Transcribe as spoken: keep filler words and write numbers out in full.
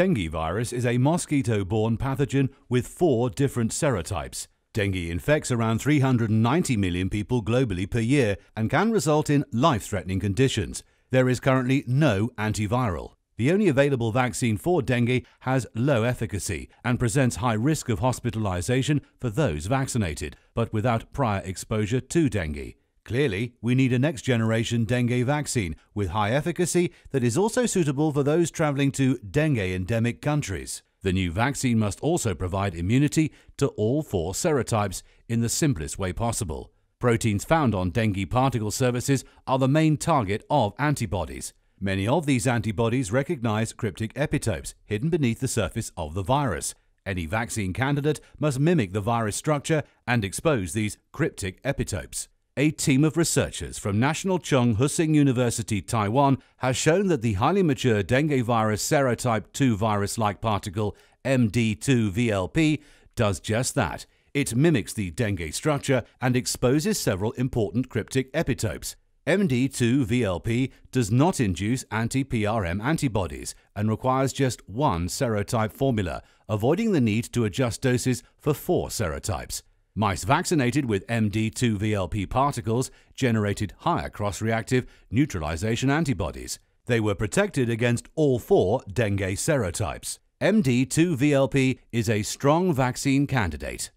Dengue virus is a mosquito-borne pathogen with four different serotypes. Dengue infects around three hundred ninety million people globally per year and can result in life-threatening conditions. There is currently no antiviral. The only available vaccine for dengue has low efficacy and presents high risk of hospitalization for those vaccinated, but without prior exposure to dengue. Clearly, we need a next-generation dengue vaccine with high efficacy that is also suitable for those traveling to dengue-endemic countries. The new vaccine must also provide immunity to all four serotypes in the simplest way possible. Proteins found on dengue particle surfaces are the main target of antibodies. Many of these antibodies recognize cryptic epitopes hidden beneath the surface of the virus. Any vaccine candidate must mimic the virus structure and expose these cryptic epitopes. A team of researchers from National Chung Hsing University, Taiwan, has shown that the highly mature dengue virus serotype two virus-like particle M D two V L P does just that. It mimics the dengue structure and exposes several important cryptic epitopes. M D two V L P does not induce anti-P R M antibodies and requires just one serotype formula, avoiding the need to adjust doses for four serotypes. Mice vaccinated with M D two V L P particles generated higher cross-reactive neutralization antibodies. They were protected against all four dengue serotypes. M D two V L P is a strong vaccine candidate.